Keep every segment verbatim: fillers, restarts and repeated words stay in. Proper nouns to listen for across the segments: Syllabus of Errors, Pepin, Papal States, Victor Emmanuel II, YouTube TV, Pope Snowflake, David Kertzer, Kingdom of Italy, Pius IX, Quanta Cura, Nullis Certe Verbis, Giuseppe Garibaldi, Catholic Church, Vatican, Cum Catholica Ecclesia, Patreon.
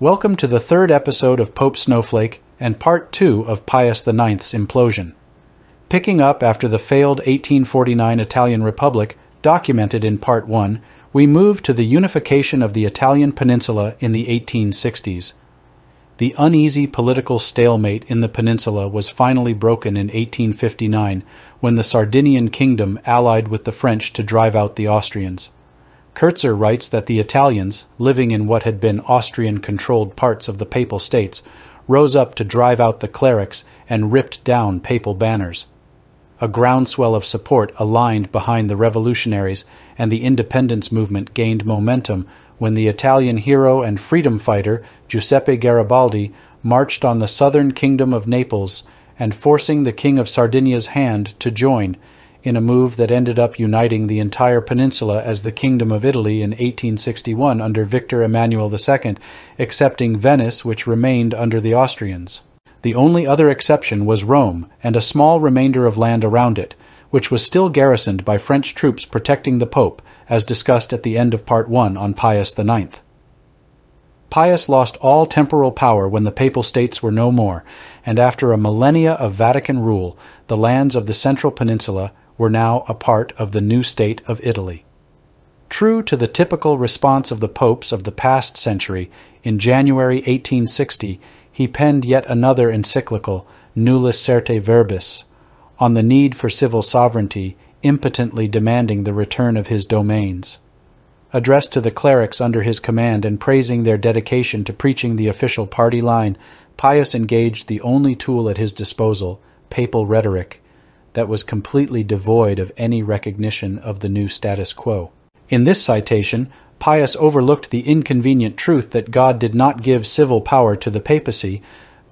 Welcome to the third episode of Pope Snowflake and part two of Pius the ninth's implosion, picking up after the failed eighteen forty-nine Italian Republic documented in part one. We move to the unification of the Italian peninsula in the eighteen sixties. The uneasy political stalemate in the peninsula was finally broken in eighteen fifty-nine when the Sardinian kingdom allied with the French to drive out the Austrians. Kertzer writes that the Italians, living in what had been Austrian-controlled parts of the Papal States, rose up to drive out the clerics and ripped down papal banners. A groundswell of support aligned behind the revolutionaries, and the independence movement gained momentum when the Italian hero and freedom fighter Giuseppe Garibaldi marched on the southern kingdom of Naples and forcing the King of Sardinia's hand to join, in a move that ended up uniting the entire peninsula as the Kingdom of Italy in eighteen sixty-one under Victor Emmanuel the second, excepting Venice, which remained under the Austrians. The only other exception was Rome and a small remainder of land around it, which was still garrisoned by French troops protecting the Pope, as discussed at the end of Part one on Pius the ninth. Pius lost all temporal power when the Papal States were no more, and after a millennia of Vatican rule, the lands of the Central Peninsula were now a part of the new state of Italy. True to the typical response of the popes of the past century, in January eighteen sixty, he penned yet another encyclical, Nullis Certe Verbis, on the need for civil sovereignty, impotently demanding the return of his domains. Addressed to the clerics under his command and praising their dedication to preaching the official party line, Pius engaged the only tool at his disposal, papal rhetoric, that was completely devoid of any recognition of the new status quo. In this citation, Pius overlooked the inconvenient truth that God did not give civil power to the papacy,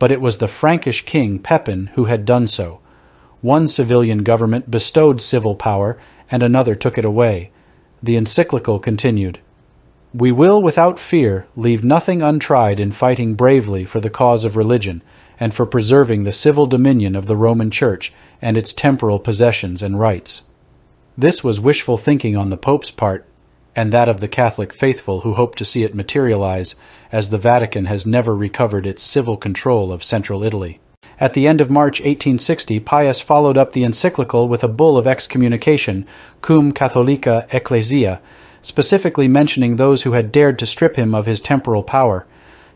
but it was the Frankish king Pepin who had done so. One civilian government bestowed civil power, and another took it away. The encyclical continued, "We will without fear leave nothing untried in fighting bravely for the cause of religion, and for preserving the civil dominion of the Roman Church and its temporal possessions and rights." This was wishful thinking on the Pope's part, and that of the Catholic faithful who hope to see it materialize, as the Vatican has never recovered its civil control of central Italy. At the end of March eighteen sixty, Pius followed up the encyclical with a bull of excommunication, Cum Catholica Ecclesia, specifically mentioning those who had dared to strip him of his temporal power.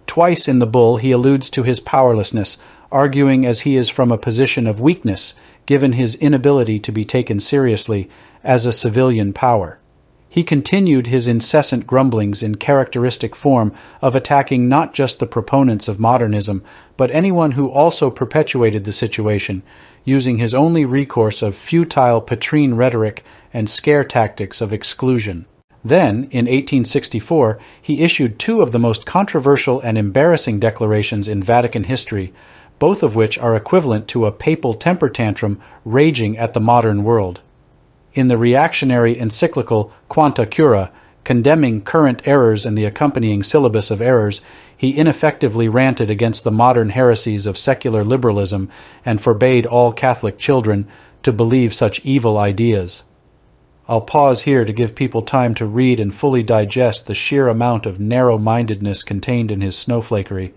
Twice in the bull he alludes to his powerlessness, arguing as he is from a position of weakness, given his inability to be taken seriously as a civilian power. He continued his incessant grumblings in characteristic form of attacking not just the proponents of modernism, but anyone who also perpetuated the situation, using his only recourse of futile patrine rhetoric and scare tactics of exclusion. Then, in eighteen sixty-four, he issued two of the most controversial and embarrassing declarations in Vatican history, both of which are equivalent to a papal temper tantrum raging at the modern world. In the reactionary encyclical Quanta Cura, condemning current errors and the accompanying Syllabus of Errors, he ineffectively ranted against the modern heresies of secular liberalism and forbade all Catholic children to believe such evil ideas. I'll pause here to give people time to read and fully digest the sheer amount of narrow-mindedness contained in his snowflakery.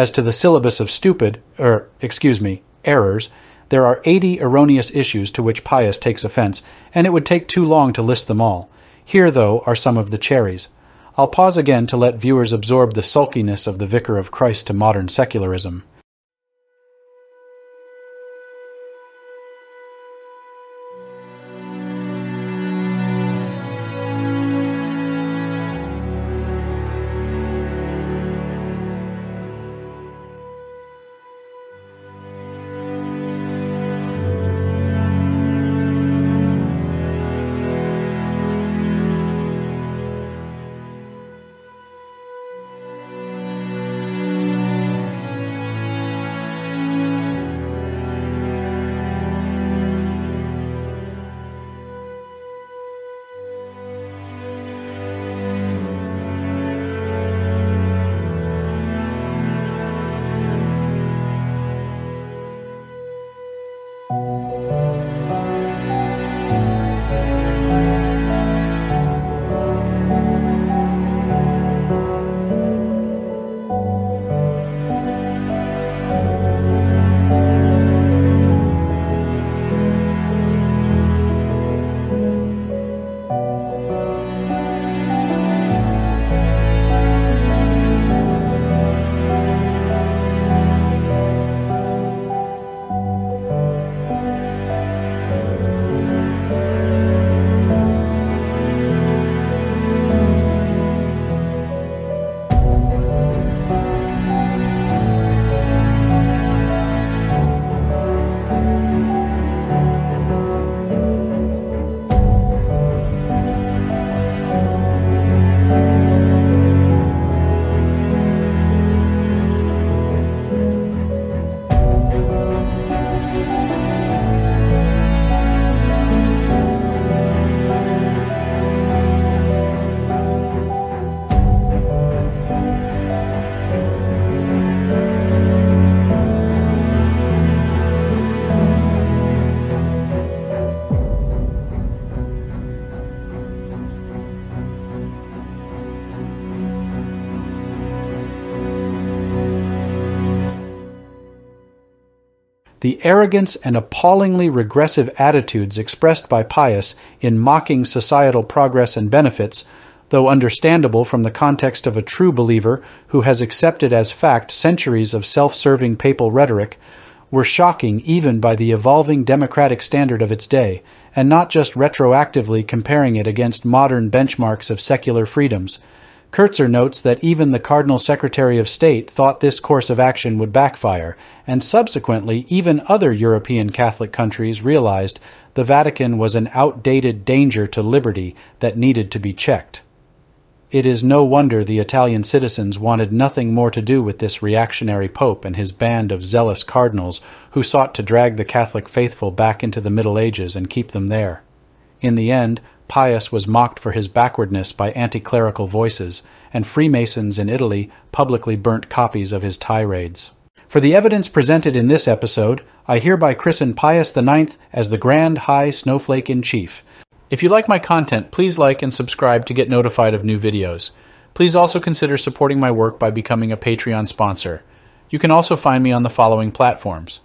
As to the syllabus of stupid, er, excuse me, errors, there are eighty erroneous issues to which Pius takes offense, and it would take too long to list them all. Here, though, are some of the cherries. I'll pause again to let viewers absorb the sulkiness of the Vicar of Christ to modern secularism. The arrogance and appallingly regressive attitudes expressed by Pius in mocking societal progress and benefits, though understandable from the context of a true believer who has accepted as fact centuries of self-serving papal rhetoric, were shocking even by the evolving democratic standard of its day, and not just retroactively comparing it against modern benchmarks of secular freedoms. Kertzer notes that even the Cardinal Secretary of State thought this course of action would backfire, and subsequently even other European Catholic countries realized the Vatican was an outdated danger to liberty that needed to be checked. It is no wonder the Italian citizens wanted nothing more to do with this reactionary pope and his band of zealous cardinals who sought to drag the Catholic faithful back into the Middle Ages and keep them there. In the end, Pius was mocked for his backwardness by anti-clerical voices, and Freemasons in Italy publicly burnt copies of his tirades. For the evidence presented in this episode, I hereby christen Pius the ninth as the Grand High Snowflake in Chief. If you like my content, please like and subscribe to get notified of new videos. Please also consider supporting my work by becoming a Patreon sponsor. You can also find me on the following platforms.